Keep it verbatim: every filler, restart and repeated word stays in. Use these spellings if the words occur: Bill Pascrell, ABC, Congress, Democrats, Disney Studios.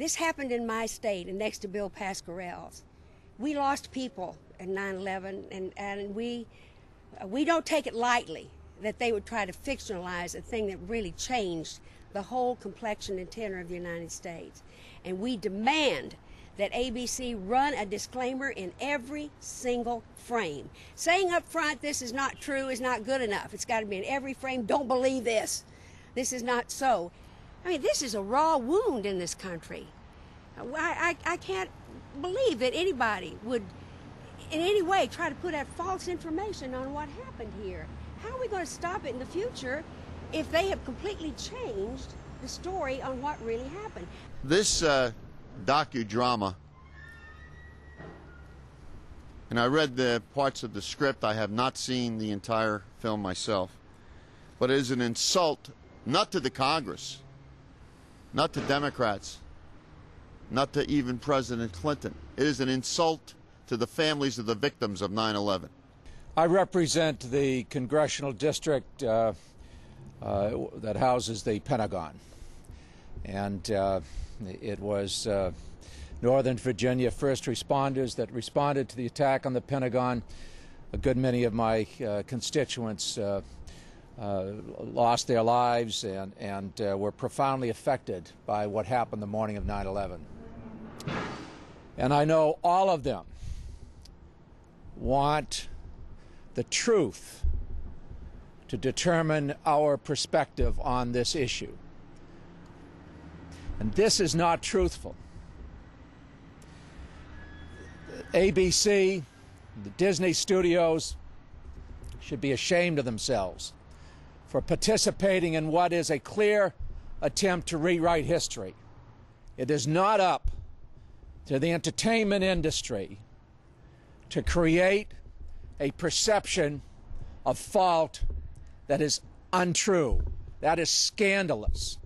This happened in my state and next to Bill Pascrell's. We lost people in nine eleven, and, and we, we don't take it lightly that they would try to fictionalize a thing that really changed the whole complexion and tenor of the United States. And we demand that A B C run a disclaimer in every single frame. Saying up front, this is not true, is not good enough. It's got to be in every frame. Don't believe this. This is not so. I mean, this is a raw wound in this country. I, I, I can't believe that anybody would in any way try to put out false information on what happened here. How are we going to stop it in the future if they have completely changed the story on what really happened? This uh, docudrama, and I read the parts of the script. I have not seen the entire film myself, but it is an insult not to the Congress, not to Democrats, not to even President Clinton. It is an insult to the families of the victims of nine eleven. I represent the congressional district uh, uh, that houses the Pentagon. And uh, it was uh, Northern Virginia first responders that responded to the attack on the Pentagon. A good many of my uh, constituents uh, Uh, lost their lives and, and uh, were profoundly affected by what happened the morning of nine eleven. And I know all of them want the truth to determine our perspective on this issue. And this is not truthful. A B C, the Disney Studios should be ashamed of themselves for participating in what is a clear attempt to rewrite history. It is not up to the entertainment industry to create a perception of fault that is untrue. That is scandalous.